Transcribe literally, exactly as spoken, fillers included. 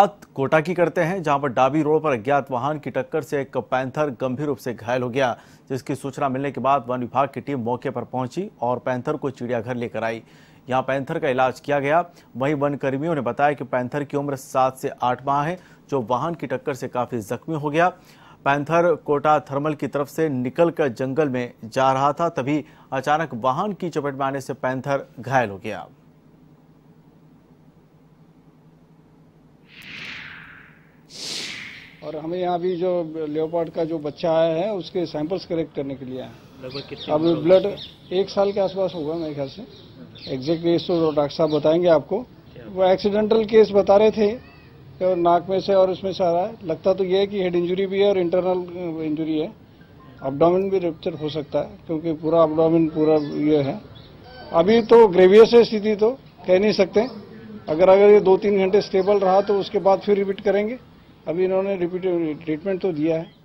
बात कोटा की करते हैं, जहां पर डाबी रोड पर अज्ञात वाहन की टक्कर से एक पैंथर गंभीर रूप से घायल हो गया, जिसकी सूचना मिलने के बाद वन विभाग की टीम मौके पर पहुंची और पैंथर को चिड़ियाघर लेकर आई। यहां पैंथर का इलाज किया गया। वहीं वन कर्मियों ने बताया कि पैंथर की उम्र सात से आठ माह है, जो वाहन की टक्कर से काफी जख्मी हो गया। पैंथर कोटा थर्मल की तरफ से निकलकर जंगल में जा रहा था, तभी अचानक वाहन की चपेट में आने से पैंथर घायल हो गया। और हमें यहाँ भी जो लेपर्ड का जो बच्चा आया है, उसके सैंपल्स कलेक्ट करने के लिए आए। अब ब्लड एक साल के आसपास होगा मेरे ख्याल से, एग्जैक्ट केस तो डॉक्टर साहब बताएंगे आपको। वो एक्सीडेंटल केस बता रहे थे कि और नाक में से और उसमें से आ रहा है। लगता तो ये है कि हेड इंजरी भी है और इंटरनल इंजरी है। एब्डोमेन भी रेप्चर हो सकता है, क्योंकि पूरा एब्डोमेन पूरा ये है। अभी तो ग्रेवियस है स्थिति, तो कह नहीं सकते। अगर अगर ये दो तीन घंटे स्टेबल रहा तो उसके बाद फिर रिपीट करेंगे। अभी इन्होंने रिपीट ट्रीटमेंट तो दिया है।